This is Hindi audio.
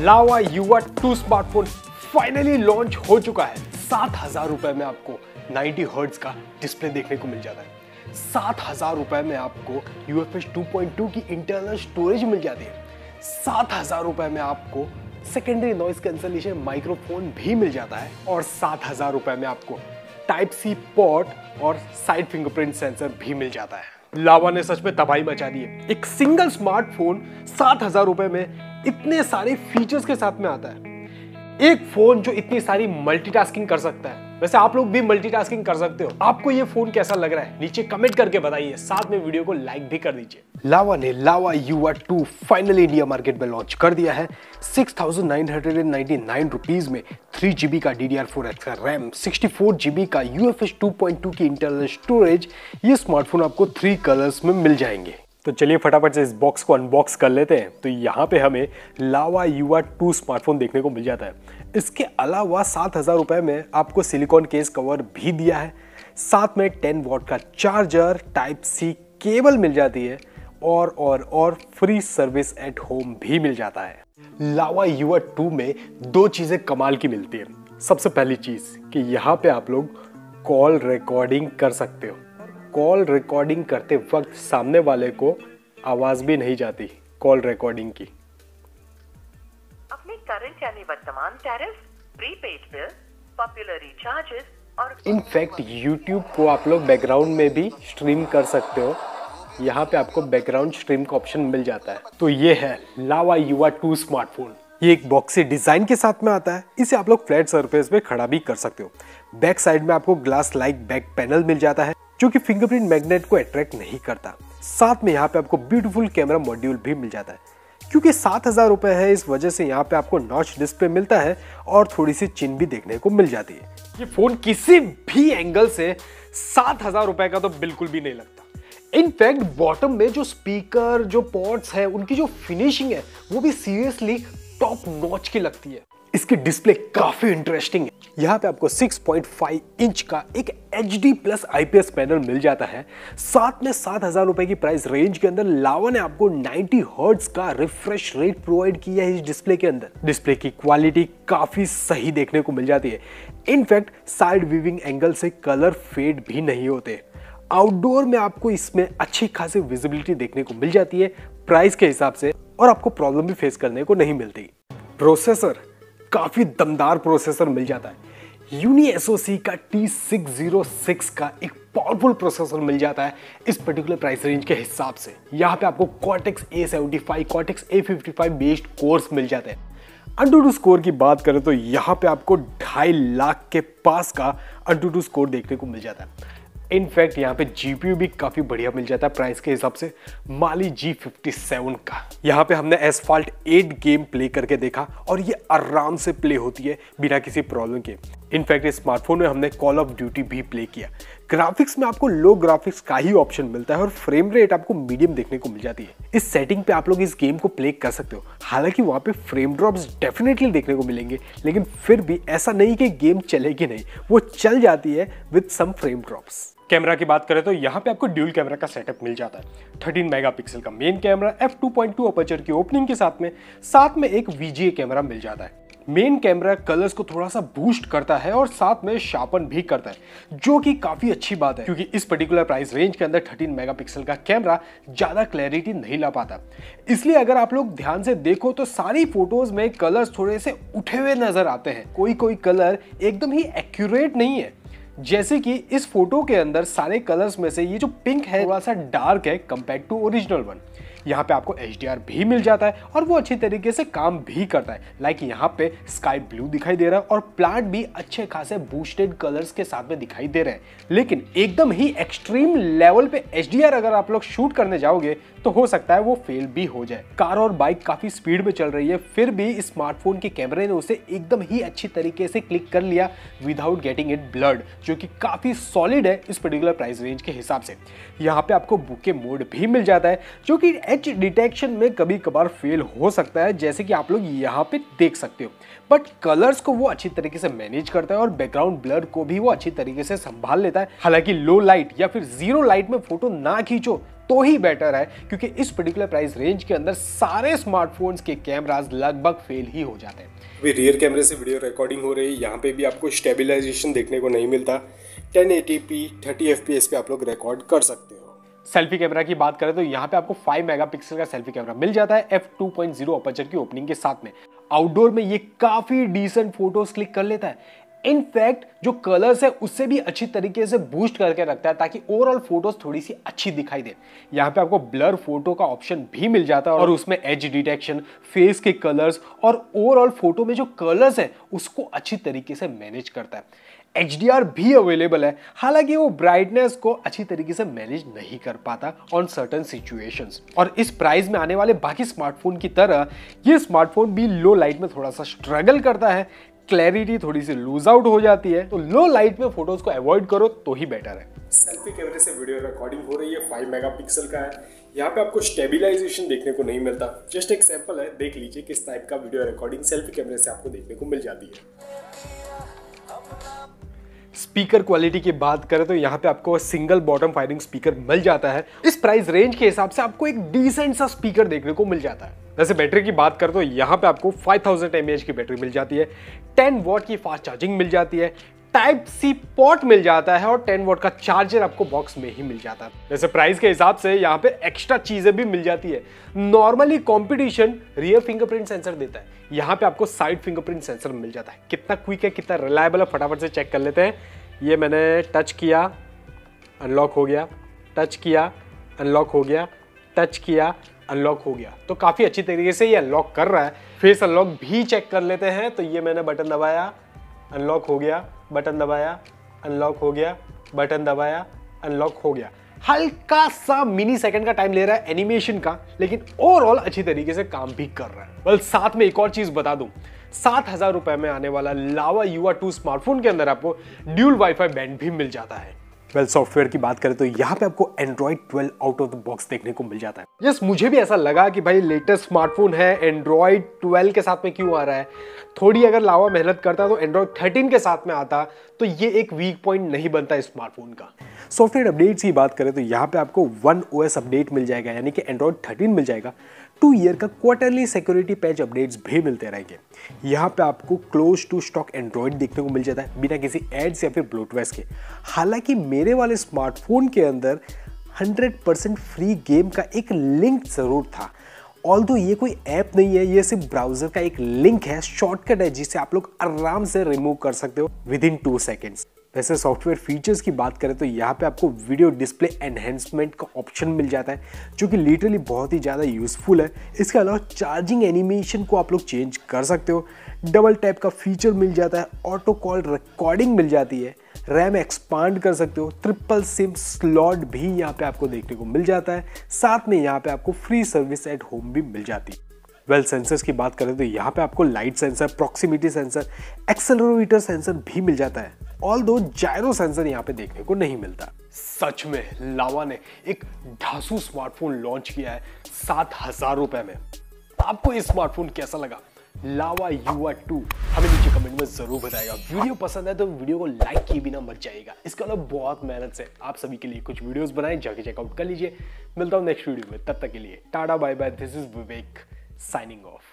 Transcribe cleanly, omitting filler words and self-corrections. लावा युवा 2 स्मार्टफोन फाइनली लॉन्च हो चुका है। 7,000 रुपये में आपको 90 हर्ट्ज का डिस्प्ले देखने को मिल जाता है। 7,000 रुपये में आपको UFS 2.2 की इंटरनल स्टोरेज मिल जाती है। 7,000 रुपये में आपको सेकेंडरी नॉइज कैंसलेशन माइक्रोफोन भी मिल जाता है और 7,000 रुपये में आपको Type-C पोर्ट और साइड फिंगरप्रिंट सेंसर भी मिल जाता है। लावा ने सच में तबाही मचा दी है। एक सिंगल स्मार्टफोन 7,000 रुपये में इतने सारे फीचर्स के साथ में आता है। एक फोन जो इतनी सारी मल्टीटास्किंग कर सकता है। वैसे आप लोग भी मल्टीटास्किंग कर सकते हो। आपको ये फोन कैसा लग रहा है नीचे कमेंट करके बताइए, साथ में वीडियो को लाइक भी कर दीजिए। लावा ने लावा युवा 2 फाइनली इंडिया मार्केट में लॉन्च कर दिया है। 6,999 रुपीज में 3GB का DDR4X का रैम, 64GB का UFS 2.2 की इंटरनल स्टोरेज, ये स्मार्टफोन आपको 3 कलर्स में मिल जाएंगे। तो चलिए फटाफट से इस बॉक्स को अनबॉक्स कर लेते हैं। तो यहाँ पे हमें लावा युवा 2 स्मार्टफोन देखने को मिल जाता है। इसके अलावा 7,000 रुपये में आपको सिलिकॉन केस कवर भी दिया है, साथ में 10 वाट का चार्जर, Type-C केबल मिल जाती है और फ्री सर्विस एट होम भी मिल जाता है। लावा युवा 2 में 2 चीज़ें कमाल की मिलती है। सबसे पहली चीज़ कि यहाँ पे आप लोग कॉल रिकॉर्डिंग कर सकते हो। कॉल रिकॉर्डिंग करते वक्त सामने वाले को आवाज भी नहीं जाती। कॉल रिकॉर्डिंग की अपने करंट यानी वर्तमान tariff, prepaid bill, popular recharges और इनफैक्ट यूट्यूब को आप लोग बैकग्राउंड में भी स्ट्रीम कर सकते हो। यहाँ पे आपको बैकग्राउंड स्ट्रीम का ऑप्शन मिल जाता है। तो ये है लावा युवा 2 स्मार्टफोन। ये एक बॉक्सी डिजाइन के साथ में आता है। इसे आप लोग फ्लैट सरफेस पे खड़ा भी कर सकते हो। बैक साइड में आपको ग्लास लाइक बैक पैनल मिल जाता है जो कि फिंगरप्रिंट मैग्नेट को अट्रैक्ट नहीं करता। साथ में यहाँ पे आपको ब्यूटीफुल कैमरा मॉड्यूल भी मिल जाता है। क्योंकि 7,000 रुपये है, इस वजह से यहाँ पे आपको नॉच डिस्प्ले मिलता है और थोड़ी सी चिन भी देखने को मिल जाती है। ये फोन किसी भी एंगल से 7,000 रुपये का तो बिल्कुल भी नहीं लगता। इनफैक्ट बॉटम में जो स्पीकर, जो पॉड्स है, उनकी जो फिनिशिंग है वो भी सीरियसली टॉप नॉच की लगती है। इसकी डिस्प्ले काफी इंटरेस्टिंग है। यहाँ पे आपको 6.5 इंच का एक HD+ IPS पैनल मिल जाता है। साथ में 7,000 रुपये की प्राइस रेंज के अंदर लावा ने आपको 90 हर्ट्ज का रिफ्रेश रेट प्रोवाइड किया है इस डिस्प्ले के अंदर। डिस्प्ले की क्वालिटी काफी सही देखने को मिल जाती है। इनफैक्ट साइड व्यूइंग एंगल से कलर फेड भी नहीं होते। आउटडोर में आपको इसमें अच्छी खासी विजिबिलिटी देखने को मिल जाती है प्राइस के हिसाब से, और आपको प्रॉब्लम भी फेस करने को नहीं मिलती। प्रोसेसर काफी दमदार प्रोसेसर मिल जाता है। यूनी SOC का T606 का एक पावरफुल प्रोसेसर मिल जाता है इस पर्टिकुलर प्राइस रेंज के हिसाब से। यहाँ पे आपको Cortex A75, Cortex A55 based cores मिल जाते हैं। Antutu स्कोर की बात करें तो यहाँ पे आपको 2.5 लाख के पास का Antutu स्कोर देखने को मिल जाता है। इनफैक्ट यहाँ पे GPU भी काफ़ी बढ़िया मिल जाता है प्राइस के हिसाब से, माली G57 का। यहाँ पे हमने Asphalt 8 गेम प्ले करके देखा और ये आराम से प्ले होती है बिना किसी प्रॉब्लम के। इनफैक्ट इस स्मार्टफोन में हमने कॉल ऑफ ड्यूटी भी प्ले किया। ग्राफिक्स में आपको लो ग्राफिक्स का ही ऑप्शन मिलता है और फ्रेम रेट आपको मीडियम देखने को मिल जाती है। इस सेटिंग पे आप लोग इस गेम को प्ले कर सकते हो। हालांकि वहाँ पे फ्रेम ड्रॉप्स डेफिनेटली देखने को मिलेंगे, लेकिन फिर भी ऐसा नहीं कि गेम चलेगी नहीं, वो चल जाती है with some frame drops. Camera की बात करें तो यहाँ पे आपको ड्यूल कैमरा का सेटअप मिल जाता है। 13 मेगापिक्सल का मेन कैमरा, f/2.2 अपर्चर की ओपनिंग के साथ में एक VGA कैमरा मिल जाता है। मेन कैमरा कलर्स को थोड़ा सा बूस्ट करता है और साथ में शार्पन भी करता है, जो कि काफ़ी अच्छी बात है क्योंकि इस पर्टिकुलर प्राइस रेंज के अंदर 13 मेगापिक्सल का कैमरा ज़्यादा क्लैरिटी नहीं ला पाता। इसलिए अगर आप लोग ध्यान से देखो तो सारी फोटोज़ में कलर्स थोड़े से उठे हुए नज़र आते हैं। कोई कलर एकदम ही एक्यूरेट नहीं है। जैसे कि इस फोटो के अंदर सारे कलर्स में से ये जो पिंक है थोड़ा सा डार्क है कंपेयर टू ओरिजिनल वन। यहाँ पे आपको HDR भी मिल जाता है और वो अच्छी तरीके से काम भी करता है। लाइक यहाँ पे स्काई ब्लू दिखाई दे रहा है और प्लांट भी अच्छे खासे बूस्टेड कलर्स के साथ में दिखाई दे रहे हैं। लेकिन एकदम ही एक्सट्रीम लेवल पे HDR अगर आप लोग शूट करने जाओगे तो हो सकता है वो फेल भी हो जाए। कार और बाइक काफ़ी स्पीड में चल रही है, फिर भी स्मार्टफोन के कैमरे ने उसे एकदम ही अच्छी तरीके से क्लिक कर लिया विदाउट गेटिंग इट ब्लर्ड, जो कि काफ़ी सॉलिड है इस पर्टिकुलर प्राइस रेंज के हिसाब से। यहाँ पे आपको बुके मोड भी मिल जाता है जो कि एज डिटेक्शन में कभी कभार फेल हो सकता है, जैसे कि आप लोग यहाँ पे देख सकते हो। बट कलर्स को वो अच्छी तरीके से मैनेज करता है और बैकग्राउंड ब्लर को भी वो अच्छी तरीके से संभाल लेता है। हालांकि लो लाइट या फिर जीरो लाइट में फोटो ना खींचो तो ही बेटर है, क्योंकि इस पर्टिकुलर प्राइस रेंज के अंदर सारे स्मार्टफोन्स के कैमरास लगभग फेल ही हो जाते हैं। अभी रियर कैमरे से वीडियो रिकॉर्डिंग हो रही है, यहाँ पे भी आपको स्टेबलाइजेशन देखने को नहीं मिलता। 1080p 30fps पे आप लोग रिकॉर्ड कर सकते हो। सेल्फी कैमरा की बात करें तो यहाँ पे आपको 5 मेगापिक्सल का सेल्फी कैमरा मिल जाता है f2.0 अपर्चर की ओपनिंग के साथ में। आउटडोर में ये काफी डिसेंट फोटोज क्लिक कर लेता है, इनफैक्ट जो कलर्स है उससे भी अच्छी तरीके से बूस्ट करके रखता है ताकि ओवरऑल फोटोज थोड़ी सी अच्छी दिखाई दे। यहाँ पे आपको ब्लर फोटो का ऑप्शन भी मिल जाता है और उसमें एज डिटेक्शन, फेस के कलर्स और ओवरऑल फोटो में जो कलर्स है उसको अच्छी तरीके से मैनेज करता है। HDR भी अवेलेबल है, हालांकि वो ब्राइटनेस को अच्छी तरीके से मैनेज नहीं कर पाता ऑन सर्टेन सिचुएशंस। और इस प्राइस में आने वाले बाकी स्मार्टफोन की तरह ये स्मार्टफोन भी लो लाइट में थोड़ा सा स्ट्रगल करता है, क्लैरिटी थोड़ी सी लूज आउट हो जाती है, तो लो लाइट में फोटोज को अवॉइड करो तो ही बेटर है। सेल्फी कैमरे से वीडियो रिकॉर्डिंग हो रही है, 5 मेगापिक्सल का है, यहाँ पे आपको स्टेबलाइजेशन देखने को नहीं मिलता। जस्ट एक सैंपल है, देख लीजिए किस टाइप का वीडियो रिकॉर्डिंग सेल्फी कैमरे से आपको देखने को मिल जाती है। स्पीकर क्वालिटी की बात करें तो यहाँ पे आपको सिंगल बॉटम फायरिंग स्पीकर मिल जाता है। इस प्राइस रेंज के हिसाब से आपको एक डिसेंट सा स्पीकर देखने को मिल जाता है। वैसे बैटरी की बात करें तो यहाँ पे आपको 5000 mAh की बैटरी मिल जाती है, 10 वॉट की फास्ट चार्जिंग मिल जाती है, Type-C पोर्ट मिल जाता है और 10 वॉट का चार्जर आपको बॉक्स में ही मिल जाता है। वैसे प्राइस के हिसाब से यहाँ पे एक्स्ट्रा चीजें भी मिल जाती है। Normally competition rear fingerprint sensor देता है, यहाँ पे आपको साइड फिंगरप्रिंट सेंसर मिल जाता है। कितना क्विक है, कितना रिलायबल है, फटाफट से चेक कर लेते हैं। ये मैंने टच किया, अनलॉक हो गया, टच किया, अनलॉक हो गया, टच किया, अनलॉक हो गया, तो काफी अच्छी तरीके से ये अनलॉक कर रहा है। फेस अनलॉक भी चेक कर लेते हैं। तो ये मैंने बटन दबाया, अनलॉक हो गया, बटन दबाया, अनलॉक हो गया, बटन दबाया, अनलॉक हो गया। हल्का सा मिनी सेकंड का टाइम ले रहा है एनिमेशन का, लेकिन ओवरऑल अच्छी तरीके से काम भी कर रहा है। बल साथ में एक और चीज बता दूं, 7000 रुपए में आने वाला लावा युवा 2 स्मार्टफोन के अंदर आपको ड्यूल वाईफाई बैंड भी मिल जाता है। वेल सॉफ्टवेयर की बात करें तो यहाँ पे आपको Android 12 out of the box देखने को मिल जाता है। यस, मुझे भी ऐसा लगा कि भाई लेटेस्ट स्मार्टफोन है, एंड्रॉइड 12 के साथ में क्यों आ रहा है। थोड़ी अगर लावा मेहनत करता तो एंड्रॉइड 13 के साथ में आता, तो ये एक वीक पॉइंट नहीं बनता इस स्मार्टफोन का। सॉफ्टवेयर अपडेट्स की बात करें तो यहाँ पे आपको 1 OS अपडेट मिल जाएगा, यानी कि एंड्रॉइड 13 मिल जाएगा। 2 ईयर का क्वार्टरली सिक्योरिटी पैच अपडेट्स भी मिलते रहेंगे। यहाँ पे आपको क्लोज टू स्टॉक एंड्रॉइड देखने को मिल जाता है बिना किसी एड्स या फिर ब्लोटवेयर के। हालांकि मेरे वाले स्मार्टफोन के अंदर 100% फ्री गेम का एक लिंक ज़रूर था, ऑल्दो ये कोई ऐप नहीं है, ये सिर्फ ब्राउजर का एक लिंक है, शॉर्टकट है जिसे आप लोग आराम से रिमूव कर सकते हो विदिन 2 सेकेंड्स। वैसे सॉफ्टवेयर फीचर्स की बात करें तो यहाँ पे आपको वीडियो डिस्प्ले एनहेंसमेंट का ऑप्शन मिल जाता है, जो कि लिटरली बहुत ही ज़्यादा यूजफुल है। इसके अलावा चार्जिंग एनिमेशन को आप लोग चेंज कर सकते हो, डबल टैप का फीचर मिल जाता है, ऑटो कॉल रिकॉर्डिंग मिल जाती है, रैम एक्सपांड कर सकते हो, ट्रिपल सिम स्लॉट भी यहाँ पे आपको देखने को मिल जाता है। साथ में यहाँ पे आपको फ्री सर्विस एट होम भी मिल जाती है। वेल सेंसर्स की बात करें तो यहाँ पे आपको light sensor, proximity sensor, accelerometer sensor भी मिल जाता है, ऑल्दो जायरो सेंसर यहाँ पे देखने को नहीं मिलता। सच में लावा ने एक धांसू स्मार्टफोन लॉन्च किया है 7000 रुपए में। आपको इस स्मार्टफोन कैसा लगा लावा युवा 2, हमें नीचे कमेंट में जरूर बताएगा। वीडियो पसंद है तो वीडियो को लाइक किए बिना मत जाइएगा। इसके अलावा बहुत मेहनत से आप सभी के लिए कुछ वीडियोस बनाए, जाके चेकआउट कर लीजिए। मिलता हूँ नेक्स्ट वीडियो में, तब तक के लिए tata bye bye. This is Vivek signing off।